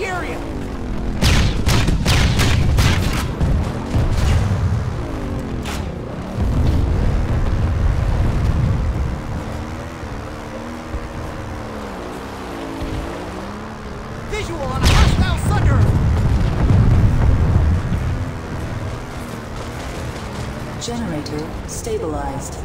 Siberia! Visual on a hostile Sunder! Generator stabilized.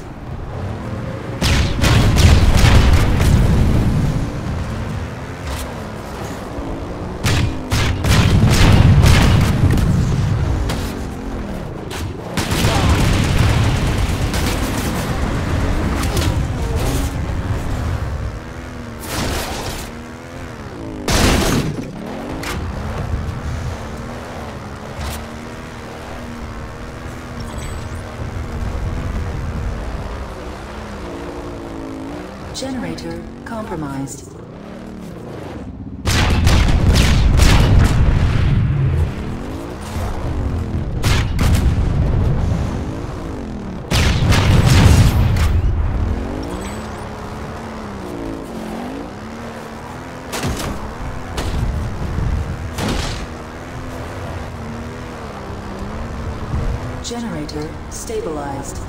Generator compromised. Generator stabilized.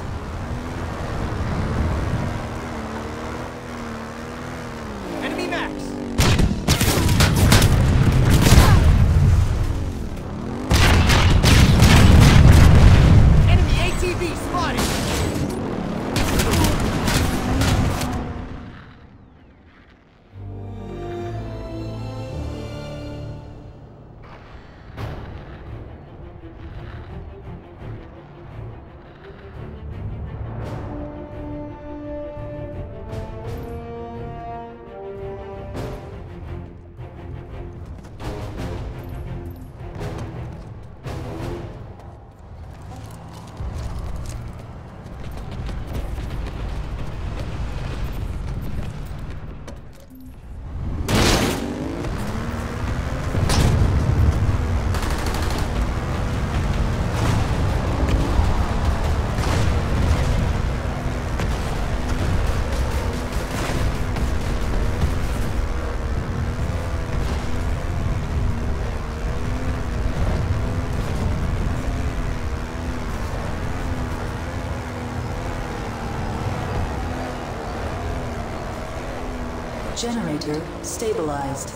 Generator stabilized.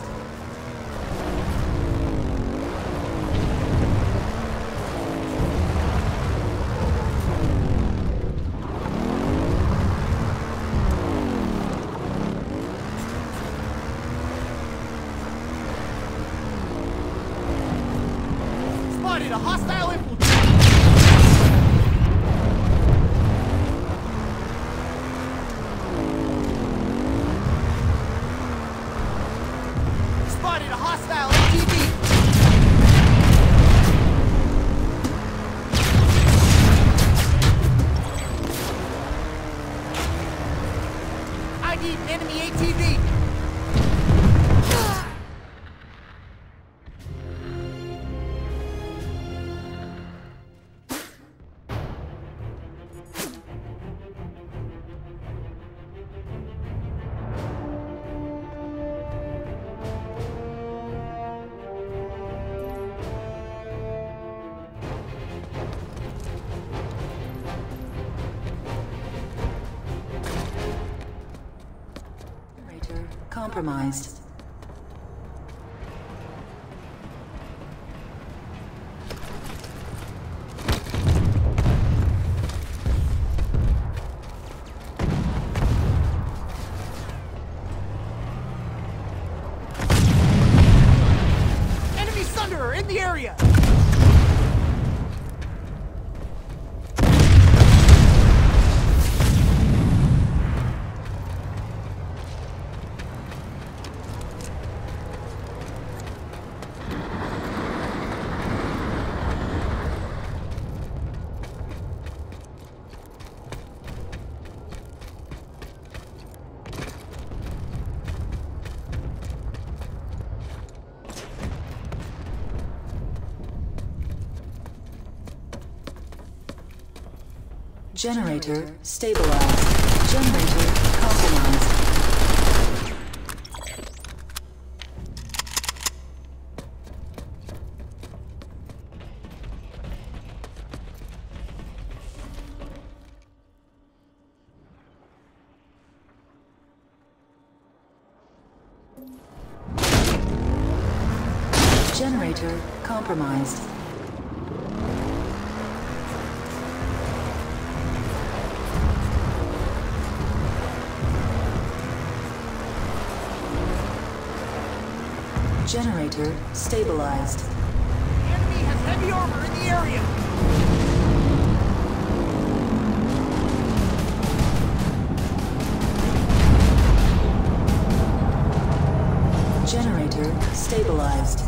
Spotted a hostile infantry. Compromised. Enemy Sunderer in the area! Generator stabilized. Generator compromised. Generator compromised. Generator stabilized. The enemy has heavy armor in the area. Stabilized.